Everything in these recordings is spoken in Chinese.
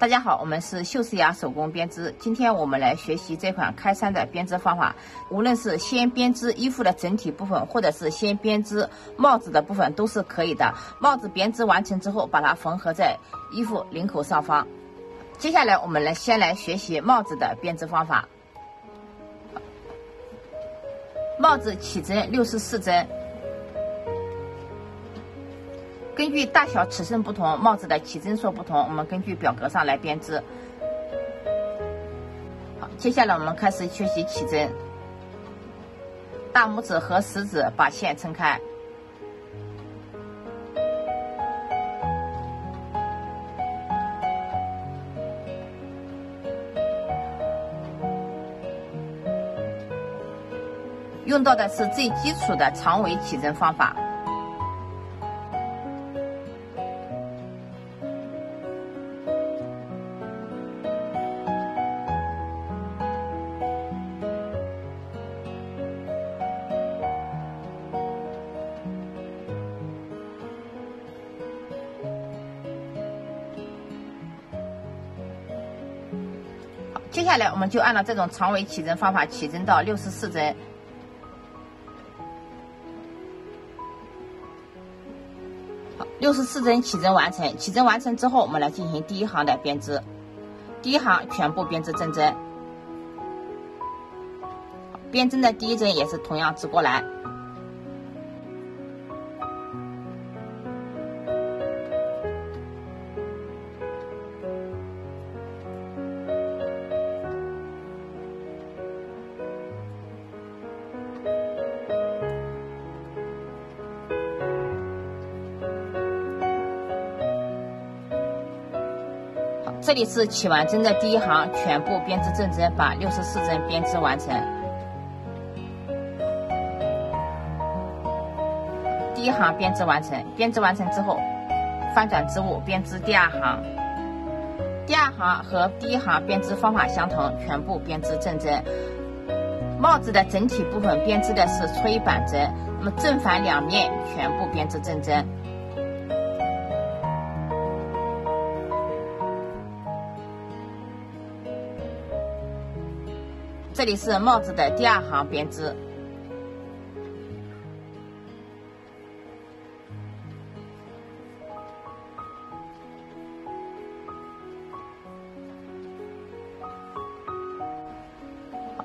大家好，我们是秀仕雅手工编织。今天我们来学习这款开衫的编织方法。无论是先编织衣服的整体部分，或者是先编织帽子的部分，都是可以的。帽子编织完成之后，把它缝合在衣服领口上方。接下来，我们先来学习帽子的编织方法。帽子起针64针。 根据大小尺寸不同，帽子的起针数不同，我们根据表格上来编织。好，接下来我们开始学习起针。大拇指和食指把线撑开，用到的是最基础的长尾起针方法。 接下来，我们就按照这种长尾起针方法起针到64针。好，64针起针完成。起针完成之后，我们来进行第一行的编织。第一行全部编织正针，编针的第一针也是同样织过来。 这里是起完针的第一行，全部编织正针，把64针编织完成。第一行编织完成，编织完成之后，翻转织物编织第二行。第二行和第一行编织方法相同，全部编织正针。帽子的整体部分编织的是搓衣板针，那么正反两面全部编织正针。 这里是帽子的第二行编织，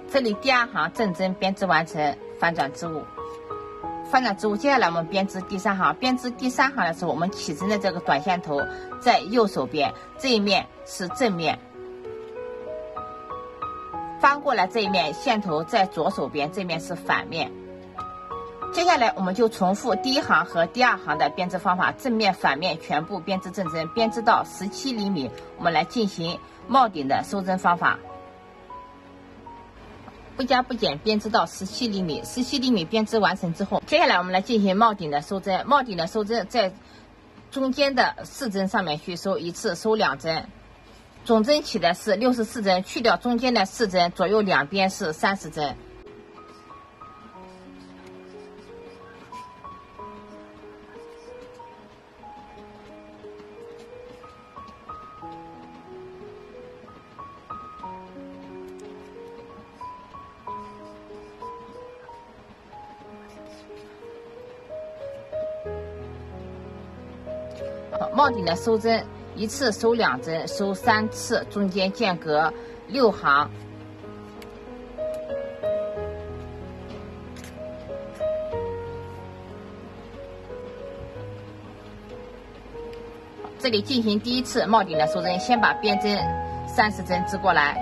这里第二行正针编织完成，翻转织物，翻转织物。接下来我们编织第三行，编织第三行的时候，我们起针的这个短线头在右手边，这一面是正面。 翻过来这一面线头在左手边，这面是反面。接下来我们就重复第一行和第二行的编织方法，正面、反面全部编织正针，编织到17厘米。我们来进行帽顶的收针方法，不加不减编织到17厘米。17厘米编织完成之后，接下来我们来进行帽顶的收针。帽顶的收针在中间的4针上面去收一次，收2针。 总针起的是64针，去掉中间的4针，左右两边是30针。帽顶的收针。 一次收2针，收3次，中间间隔6行。这里进行第一次帽顶的收针，先把边针30针织过来，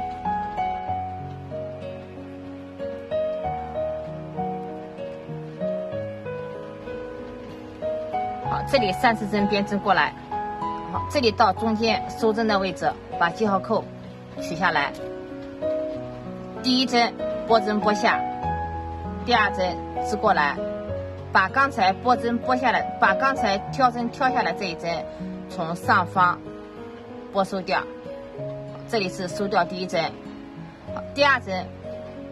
好，这里30针编织过来。 这里到中间收针的位置，把记号扣取下来。第一针拨针拨下，第二针织过来，把刚才拨针拨下来，把刚才挑针挑下来这一针从上方拨收掉。这里是收掉第一针，第二针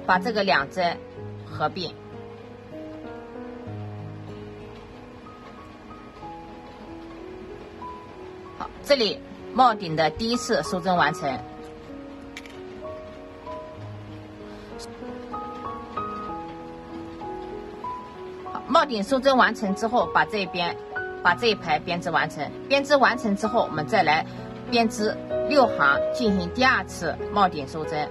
把这个2针合并。 这里帽顶的第一次收针完成。帽顶收针完成之后，把这一排编织完成。编织完成之后，我们再来编织6行，进行第二次帽顶收针。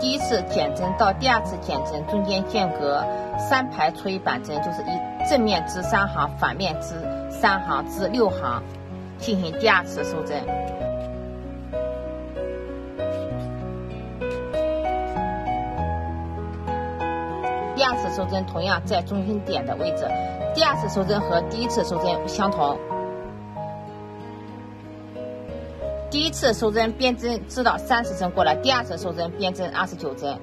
第一次减针到第二次减针中间间隔3排出1板针，就是正面织3行，反面织3行，织6行，进行第二次收针。第二次收针同样在中心点的位置，第二次收针和第一次收针相同。 第一次收针编针织到30针过来，第二次收针编针29针。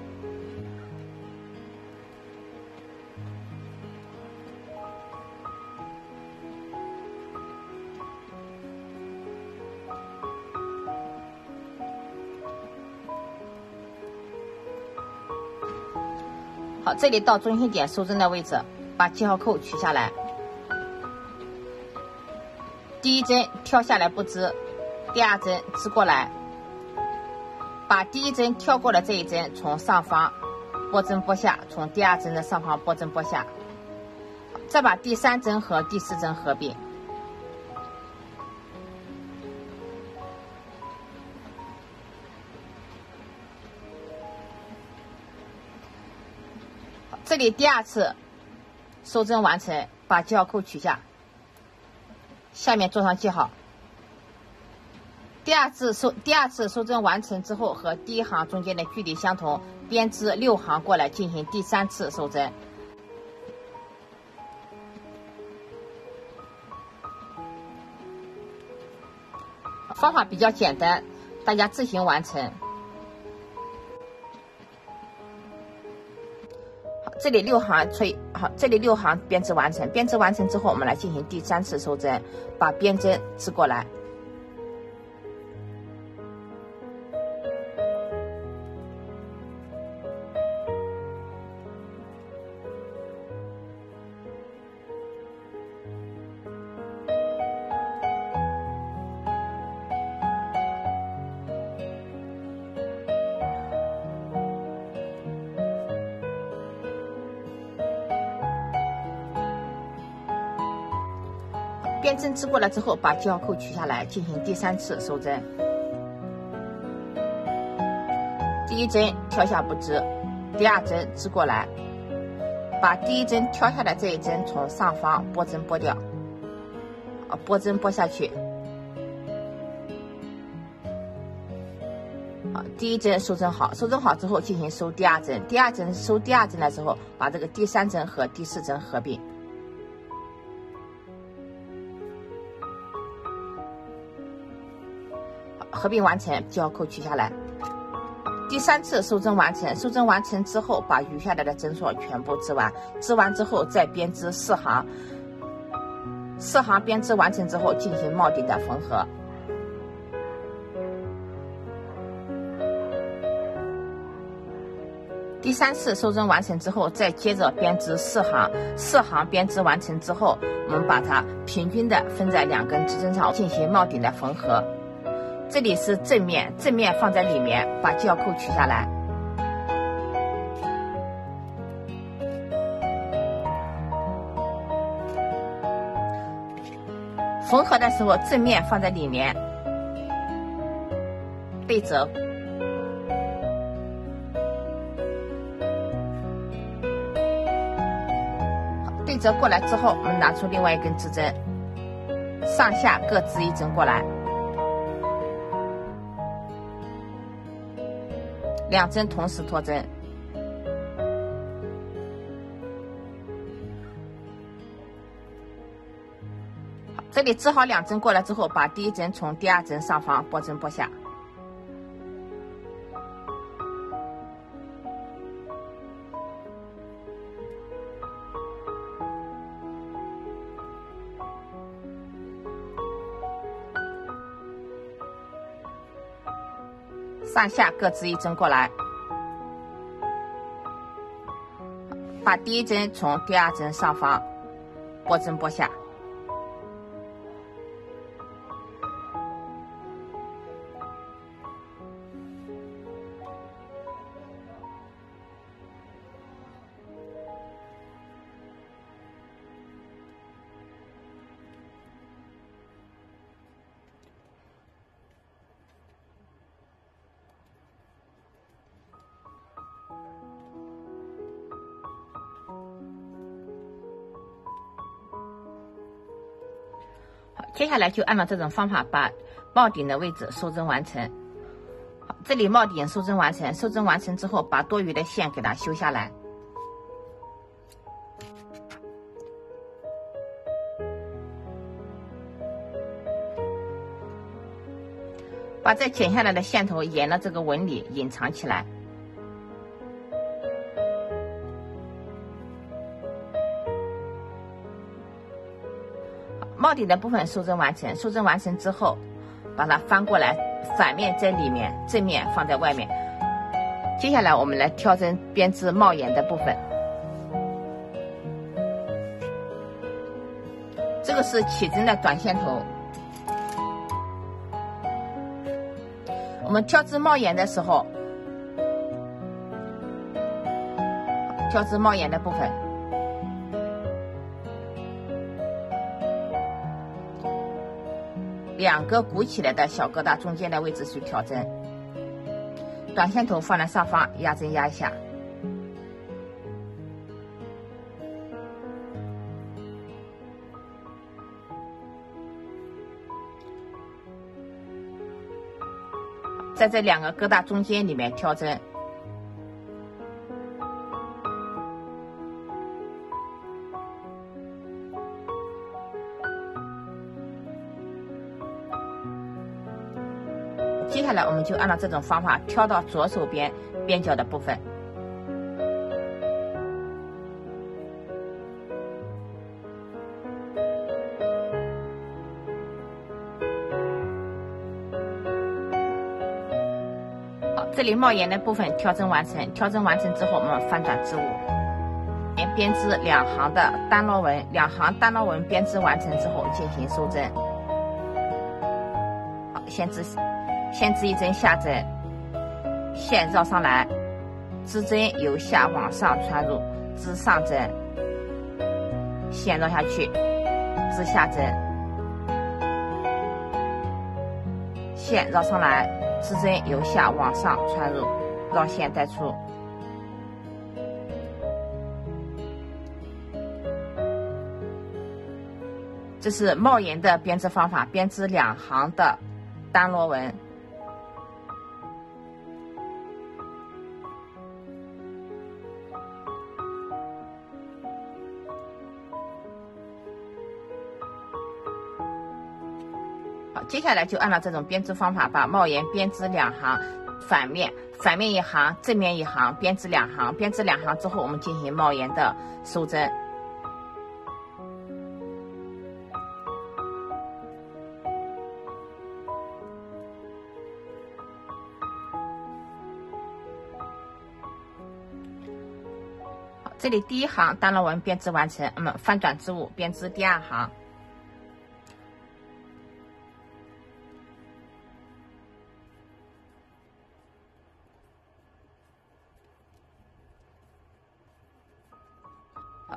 好，这里到中心点收针的位置，把记号扣取下来。第一针挑下来不织。 第二针织过来，把第一针跳过的这一针从上方拨针拨下，从第二针的上方拨针拨下，再把第三针和第四针合并。这里第二次收针完成，把记号扣取下，下面做上记号。 第二次收针完成之后，和第一行中间的距离相同，编织6行过来进行第三次收针。方法比较简单，大家自行完成。好，这里6行编织完成。编织完成之后，我们来进行第三次收针，把编针织过来。 编针织过来之后，把记号扣取下来，进行第三次收针。第一针挑下不织，第二针织过来，把第一针挑下来这一针从上方拨针拨掉，拨针拨下去。第一针收针好，收针好之后进行收第二针，收第二针的时候，把这个第三针和第四针合并。 合并完成，记号扣取下来。第三次收针完成，收针完成之后，把余下来的针数全部织完。织完之后，再编织4行。4行编织完成之后，进行帽顶的缝合。第三次收针完成之后，再接着编织4行。4行编织完成之后，我们把它平均的分在2根织针上，进行帽顶的缝合。 这里是正面，正面放在里面，把记号扣取下来。缝合的时候，正面放在里面，背折。背折过来之后，我们拿出另外1根织针，上下各织1针过来。 2针同时脱针，这里织好2针过来之后，把第一针从第二针上方拨针拨下，上下各织一针过来，把第一针从第二针上方拨针拨下，接下来就按照这种方法把帽顶的位置收针完成。好，这里帽顶收针完成，收针完成之后，把多余的线给它修下来。把这剪下来的线头沿着这个纹理隐藏起来。帽顶的部分收针完成，收针完成之后，把它翻过来，反面在里面，正面放在外面。接下来我们来挑针编织帽檐的部分。这个是起针的短线头。我们挑织帽檐的时候，挑织帽檐的部分。两个鼓起来的小疙瘩中间的位置去挑针，短线头放在上方，压针压一下。在这两个疙瘩中间里面挑针，接下来我们就按照这种方法挑到左手边边角的部分，好，这里帽檐的部分挑针完成，挑针完成之后我们翻转织物，编织两行的单螺纹，两行单螺纹编织完成之后进行收针，好，先织一针下针，线绕上来，织针由下往上穿入，织上针，线绕下去，织下针，线绕上来，织针由下往上穿入，绕线带出。这是帽檐的编织方法，编织两行的单螺纹。接下来就按照这种编织方法，把帽檐编织两行，反面一行，正面一行，编织两行。编织两行之后，我们进行帽檐的收针。好，这里第一行单螺纹编织完成，翻转织物编织第二行。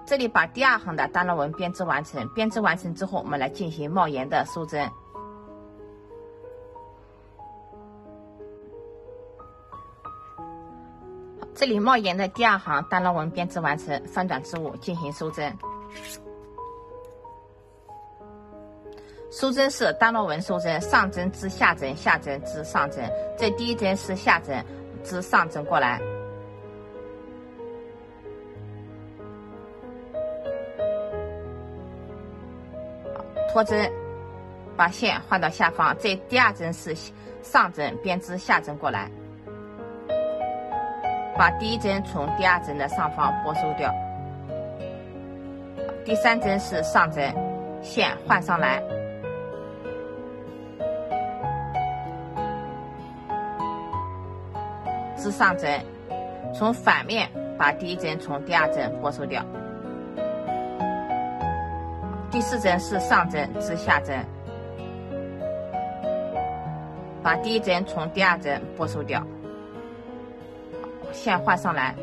这里把第二行的单螺纹编织完成，编织完成之后，我们来进行帽檐的收针。这里帽檐的第二行单螺纹编织完成，翻转织物进行收针。收针是单螺纹收针，上针织下针，下针织上针。这第一针是下针，织上针过来。脱针，把线换到下方。这第二针是上针，编织下针过来，把第一针从第二针的上方拨收掉。第三针是上针，线换上来，至上层，从反面把第一层从第二层剥除掉。第四层是上层至下层，把第一层从第二层剥除掉。线画上来。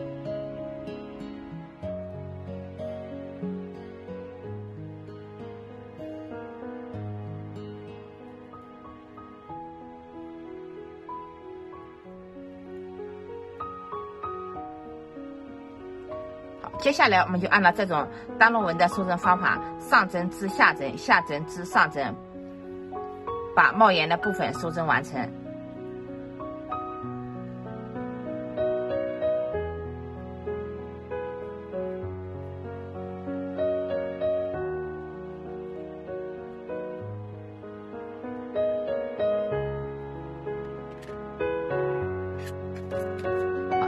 接下来我们就按照这种单论文的收针方法，上针至下针，下针至上针，把帽檐的部分收针完成。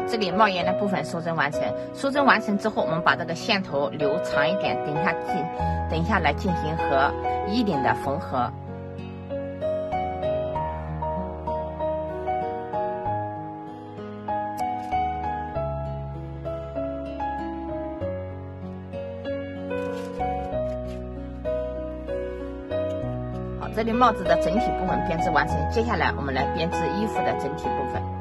这里帽檐的部分收针完成，收针完成之后，我们把这个线头留长一点，等一下来进行和衣领的缝合。好，这里帽子的整体部分编织完成，接下来我们来编织衣服的整体部分。